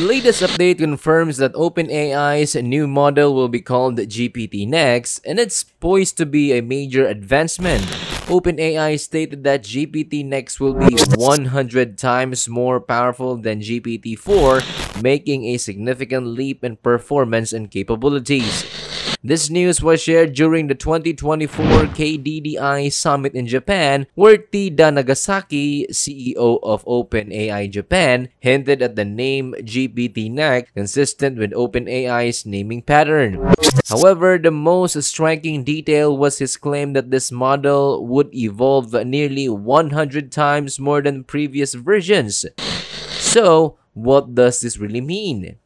The latest update confirms that OpenAI's new model will be called GPT-Next, and it's poised to be a major advancement. OpenAI stated that GPT-Next will be 100 times more powerful than GPT-4, making a significant leap in performance and capabilities. This news was shared during the 2024 KDDI Summit in Japan, where Tada Nagasaki, CEO of OpenAI Japan, hinted at the name GPT-Next, consistent with OpenAI's naming pattern. However, the most striking detail was his claim that this model would evolve nearly 100 times more than previous versions. So, what does this really mean?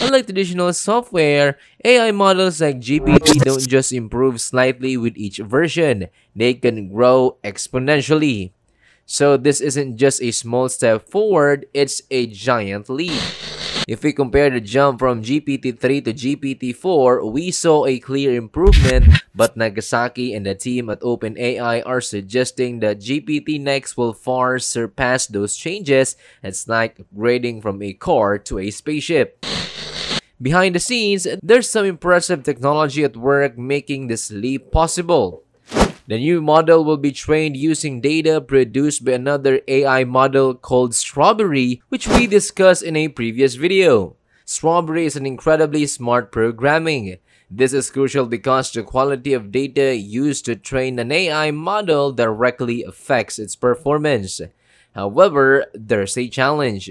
Unlike traditional software, AI models like GPT don't just improve slightly with each version. They can grow exponentially. So this isn't just a small step forward, it's a giant leap. If we compare the jump from GPT-3 to GPT-4, we saw a clear improvement, but Nagasaki and the team at OpenAI are suggesting that GPT-Next will far surpass those changes. It's like upgrading from a car to a spaceship. Behind the scenes, there's some impressive technology at work making this leap possible. The new model will be trained using data produced by another AI model called Strawberry, which we discussed in a previous video. Strawberry is an incredibly smart programming. This is crucial because the quality of data used to train an AI model directly affects its performance. However, there's a challenge.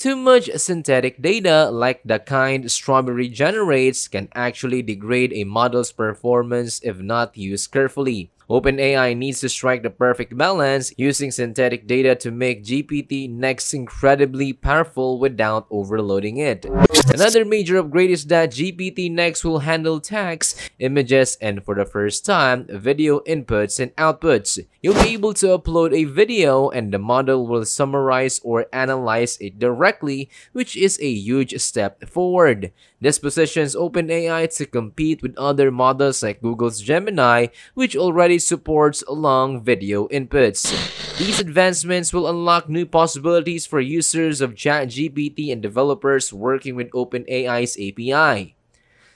Too much synthetic data, like the kind Strawberry generates, can actually degrade a model's performance if not used carefully. OpenAI needs to strike the perfect balance, using synthetic data to make GPT-Next incredibly powerful without overloading it. Another major upgrade is that GPT-Next will handle text, images, and for the first time, video inputs and outputs. You'll be able to upload a video and the model will summarize or analyze it directly, which is a huge step forward. This positions OpenAI to compete with other models like Google's Gemini, which already supports long video inputs. These advancements will unlock new possibilities for users of ChatGPT and developers working with OpenAI's API.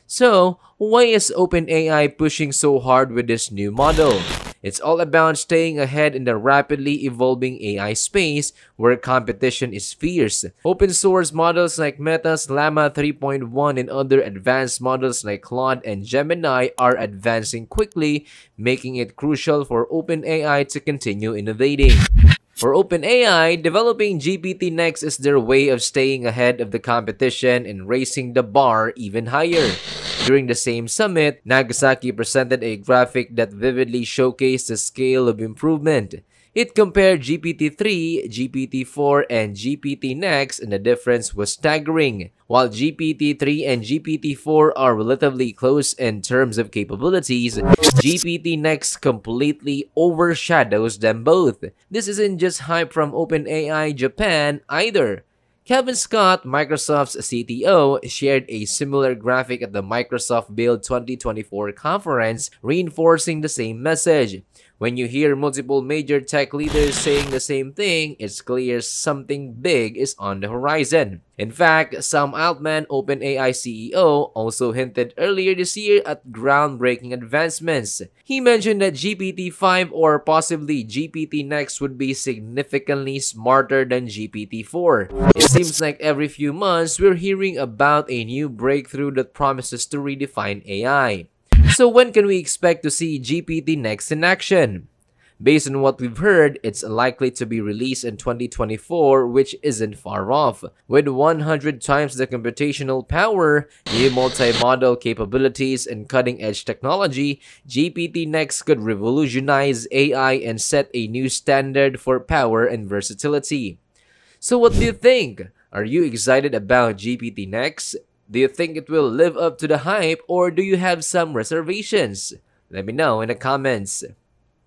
So, why is OpenAI pushing so hard with this new model? It's all about staying ahead in the rapidly evolving AI space where competition is fierce. Open source models like Meta's Llama 3.1 and other advanced models like Claude and Gemini are advancing quickly, making it crucial for OpenAI to continue innovating. For OpenAI, developing GPT-Next is their way of staying ahead of the competition and raising the bar even higher. During the same summit, Nagasaki presented a graphic that vividly showcased the scale of improvement. It compared GPT-3, GPT-4, and GPT-Next, and the difference was staggering. While GPT-3 and GPT-4 are relatively close in terms of capabilities, GPT-Next completely overshadows them both. This isn't just hype from OpenAI Japan either. Kevin Scott, Microsoft's CTO, shared a similar graphic at the Microsoft Build 2024 conference, reinforcing the same message. When you hear multiple major tech leaders saying the same thing, it's clear something big is on the horizon. In fact, Sam Altman, OpenAI CEO, also hinted earlier this year at groundbreaking advancements. He mentioned that GPT-5 or possibly GPT-Next would be significantly smarter than GPT-4. It seems like every few months, we're hearing about a new breakthrough that promises to redefine AI. So when can we expect to see GPT-Next in action? Based on what we've heard, it's likely to be released in 2024, which isn't far off. With 100 times the computational power, new multimodal capabilities, and cutting-edge technology, GPT-Next could revolutionize AI and set a new standard for power and versatility. So what do you think? Are you excited about GPT-Next? Do you think it will live up to the hype, or do you have some reservations? Let me know in the comments.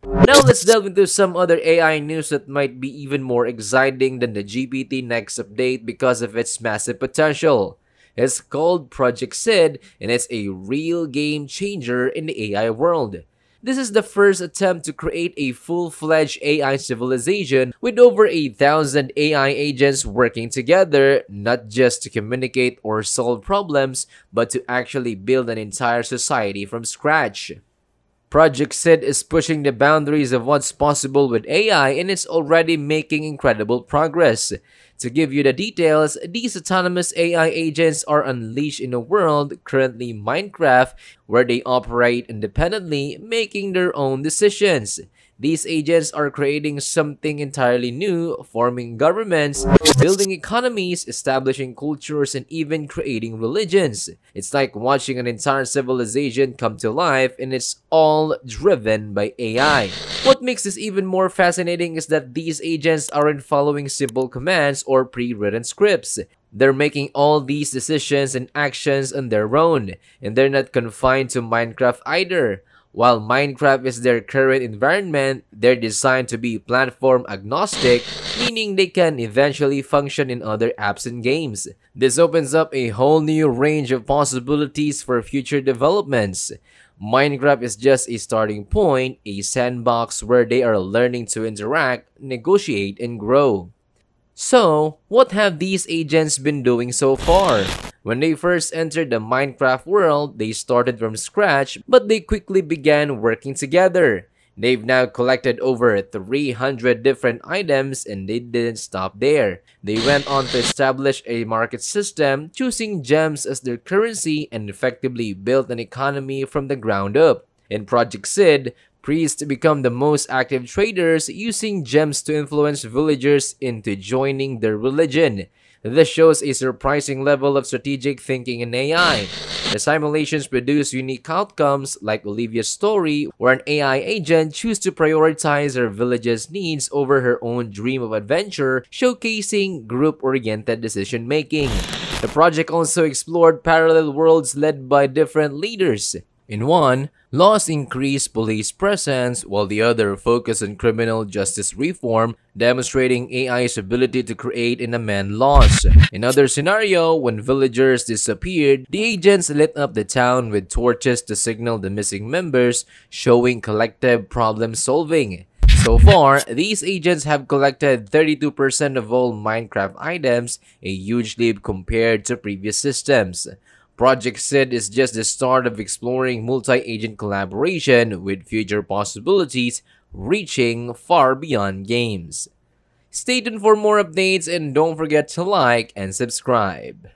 Now let's delve into some other AI news that might be even more exciting than the GPT-Next update because of its massive potential. It's called Project Sid, and it's a real game changer in the AI world. This is the first attempt to create a full-fledged AI civilization with over 1,000 AI agents working together, not just to communicate or solve problems, but to actually build an entire society from scratch. Project Sid is pushing the boundaries of what's possible with AI, and it's already making incredible progress. To give you the details, these autonomous AI agents are unleashed in a world, currently Minecraft, where they operate independently, making their own decisions. These agents are creating something entirely new, forming governments, building economies, establishing cultures, and even creating religions. It's like watching an entire civilization come to life, and it's all driven by AI. What makes this even more fascinating is that these agents aren't following simple commands or pre-written scripts. They're making all these decisions and actions on their own, and they're not confined to Minecraft either. While Minecraft is their current environment, they're designed to be platform agnostic, meaning they can eventually function in other apps and games. This opens up a whole new range of possibilities for future developments. Minecraft is just a starting point, a sandbox where they are learning to interact, negotiate, and grow. So, what have these agents been doing so far? When they first entered the Minecraft world, they started from scratch, but they quickly began working together. They've now collected over 300 different items, and they didn't stop there. They went on to establish a market system, choosing gems as their currency, and effectively built an economy from the ground up. In Project Sid, priests become the most active traders, using gems to influence villagers into joining their religion. This shows a surprising level of strategic thinking in AI. The simulations produce unique outcomes, like Olivia's story, where an AI agent chose to prioritize her village's needs over her own dream of adventure, showcasing group-oriented decision-making. The project also explored parallel worlds led by different leaders. In one, laws increase police presence, while the other focus on criminal justice reform, demonstrating AI's ability to create and amend laws. In other scenario, when villagers disappeared, the agents lit up the town with torches to signal the missing members, showing collective problem solving. So far, these agents have collected 32% of all Minecraft items, a huge leap compared to previous systems. Project Sid is just the start of exploring multi-agent collaboration, with future possibilities reaching far beyond games. Stay tuned for more updates, and don't forget to like and subscribe.